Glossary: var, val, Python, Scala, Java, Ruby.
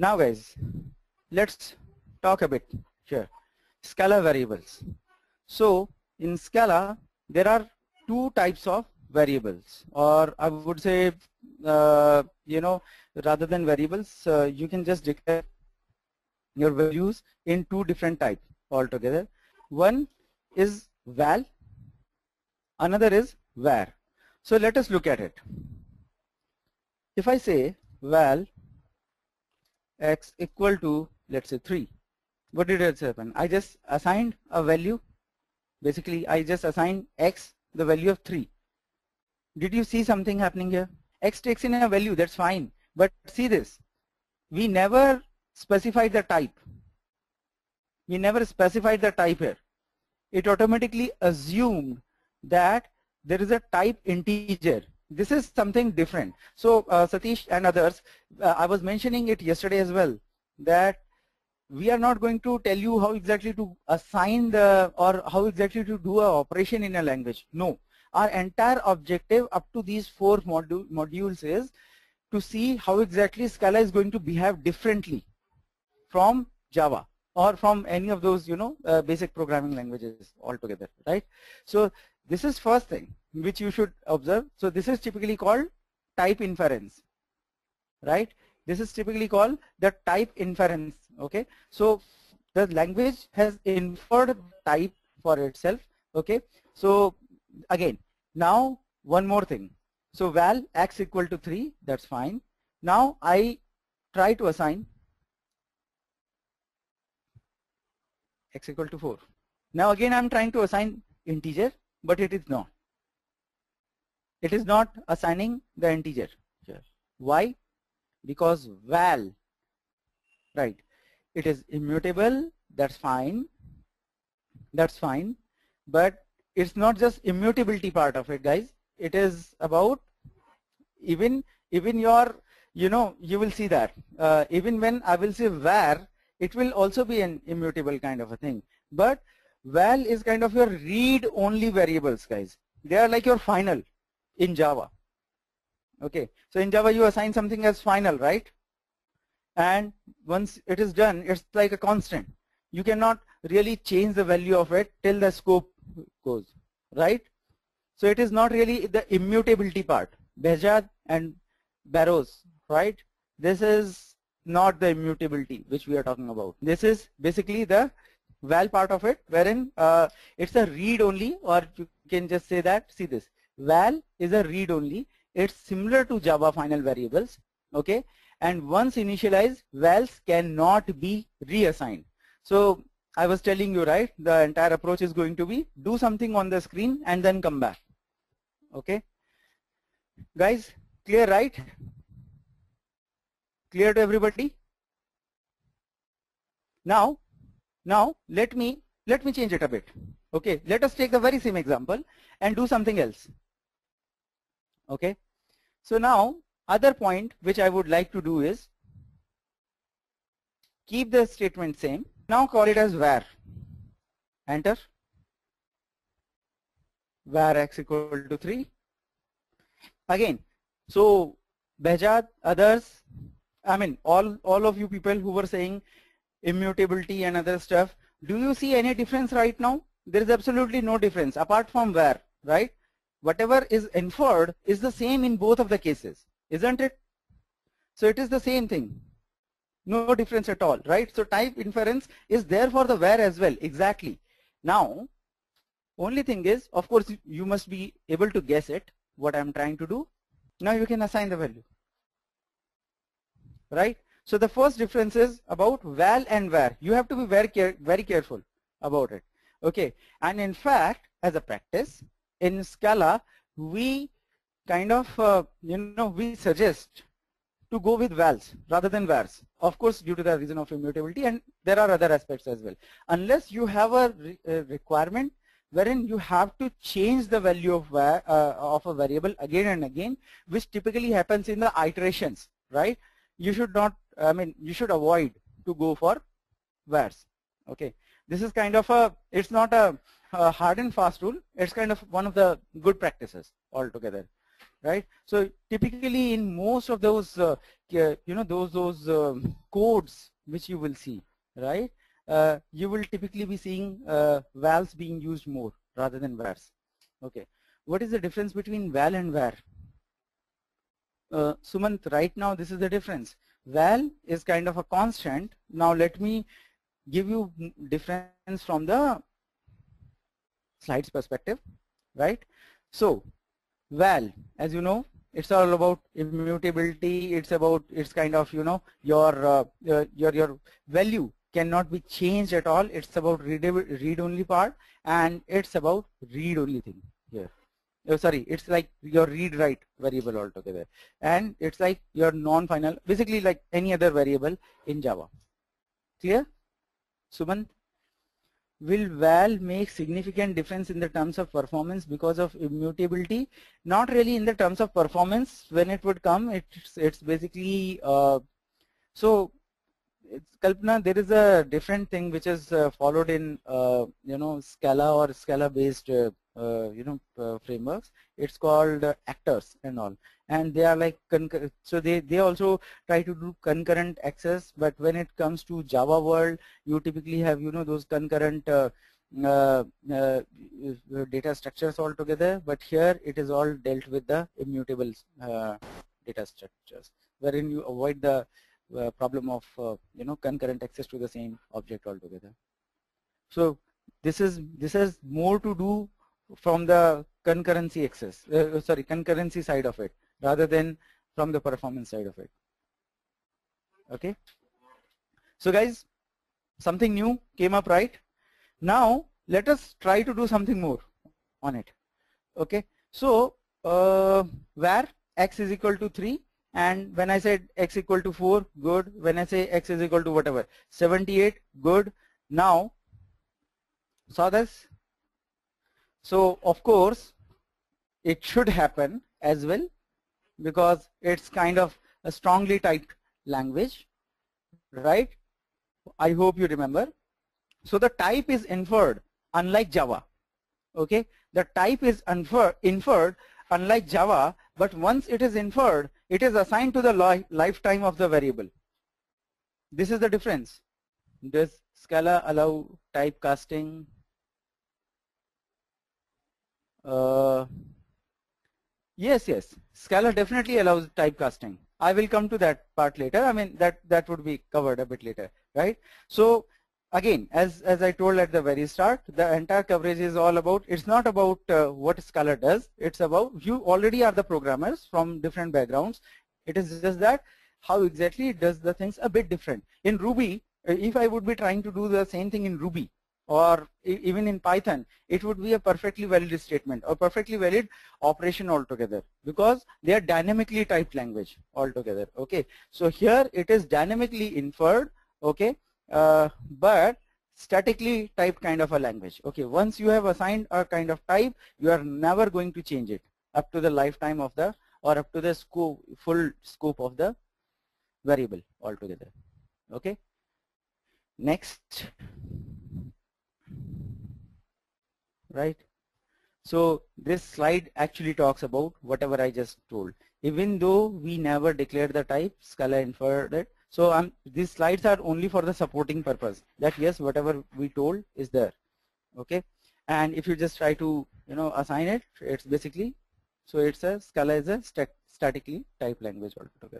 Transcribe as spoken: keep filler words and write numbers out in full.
Now guys, let's talk a bit here. Scala variables. So in Scala, there are two types of variables, or I would say, uh, you know, rather than variables, uh, you can just declare your values in two different types altogether. One is val, another is var. So let us look at it. If I say val x equal to, let's say, three, what did it happen? I just assigned a value. Basically, I just assigned x the value of three. Did you see something happening here? X takes in a value, that's fine. But see this, we never specified the type. We never specified the type here. It automatically assumed that there is a type integer. This is something different. So uh, Satish and others, uh, I was mentioning it yesterday as well, that we are not going to tell you how exactly to assign the, or how exactly to do an operation in a language. No, our entire objective up to these four module, modules is to see how exactly Scala is going to behave differently from Java or from any of those, you know, uh, basic programming languages altogether, right? So this is first thing which you should observe. So this is typically called type inference, right? This is typically called the type inference, okay? So the language has inferred type for itself, okay? So again, now one more thing. So val x equal to three, that's fine. Now I try to assign x equal to four. Now again I'm trying to assign integer, but it is not. It is not assigning the integer. Yes. Why? Because val, right, it is immutable, that's fine, that's fine, but it's not just immutability part of it, guys. It is about even, even your, you know, you will see that, uh, even when I will say var, it will also be an immutable kind of a thing. But val is kind of your read-only variables, guys. They are like your final in Java. Okay, so in Java you assign something as final, right? And once it is done, it's like a constant. You cannot really change the value of it till the scope goes, right? So it is not really the immutability part. Behzad and Barrows, right? This is not the immutability which we are talking about. This is basically the val part of it, wherein uh, it's a read only, or you can just say that, see this, val is a read only. It's similar to Java final variables, okay? And once initialized, vals cannot be reassigned. So I was telling you, right, the entire approach is going to be do something on the screen and then come back, okay? Guys, clear, right? Clear to everybody? Now, now let me, let me change it a bit, okay? Let us take the very same example and do something else. Okay, so now other point which I would like to do is keep the statement same. Now call it as var. Enter. Var x equal to three. Again, so Behzad, others, I mean all, all of you people who were saying immutability and other stuff, do you see any difference right now? There is absolutely no difference apart from var, right? Whatever is inferred is the same in both of the cases, isn't it? So it is the same thing, no difference at all, right? So type inference is there for the var as well, exactly. Now, only thing is, of course, you must be able to guess it, what I'm trying to do. Now you can assign the value, right? So the first difference is about val and var. You have to be very, care very careful about it, okay? And in fact, as a practice, in Scala, we kind of, uh, you know, we suggest to go with vals rather than vars. Of course, due to the reason of immutability, and there are other aspects as well. Unless you have a, re a requirement wherein you have to change the value of, var uh, of a variable again and again, which typically happens in the iterations, right? You should not, I mean, you should avoid to go for vars, okay? This is kind of a, it's not a, a hard and fast rule, it's kind of one of the good practices altogether. right? So typically in most of those uh, you know those those um, codes which you will see, right, uh, you will typically be seeing uh, vals being used more rather than vars. Okay, what is the difference between val and var? Uh, Sumant, right now this is the difference. Val is kind of a constant. Now let me give you difference from the slides perspective, right? So val, as you know, it's all about immutability. It's about, it's kind of, you know, your uh, uh, your your value cannot be changed at all. It's about read read only part, and it's about read only thing here. Oh, sorry, it's like your read write variable altogether, and it's like your non final, basically like any other variable in Java. Clear, Sumant? Will val make significant difference in the terms of performance because of immutability? Not really in the terms of performance. When it would come, it's it's basically uh, so. It's, Kalpana, there is a different thing which is uh, followed in uh, you know Scala or Scala based uh, uh, you know uh, frameworks. It's called uh, actors and all, and they are like concur so they they also try to do concurrent access. But when it comes to Java world, you typically have you know those concurrent uh, uh, uh, data structures all together. But here it is all dealt with the immutable uh, data structures, wherein you avoid the uh, problem of uh, you know concurrent access to the same object altogether. So this is this is more to do from the concurrency access, uh, sorry, concurrency side of it, rather than from the performance side of it. Okay. So guys, something new came up, right? Now let us try to do something more on it. Okay. So uh, where x is equal to three, and when I said x equal to four, good. When I say x is equal to whatever, seventy-eight, good. Now, saw this? So of course it should happen as well, because it's kind of a strongly typed language, right? I hope you remember. So the type is inferred, unlike Java. Okay, the type is infer inferred unlike Java, but once it is inferred, it is assigned to the li lifetime of the variable. This is the difference. Does Scala allow typecasting? Uh, yes, yes. Scala definitely allows typecasting. I will come to that part later. I mean that that would be covered a bit later, right? So again, as as I told at the very start, the entire coverage is all about. It's not about uh, what Scala does. It's about, you already are the programmers from different backgrounds. It is just that how exactly it does the things a bit different. In Ruby, if I would be trying to do the same thing in Ruby, or even in Python, it would be a perfectly valid statement or perfectly valid operation altogether, because they are dynamically typed language altogether. Okay, so here it is dynamically inferred. Okay, uh, but statically typed kind of a language. Okay, once you have assigned a kind of type, you are never going to change it up to the lifetime of the, or up to the scope, full scope of the variable altogether. Okay, next. Right, so this slide actually talks about whatever I just told. Even though we never declared the type, Scala inferred it. So um, these slides are only for the supporting purpose, that yes, whatever we told is there. Okay, and if you just try to you know assign it, it's basically, so it's a Scala is a stat statically typed language altogether.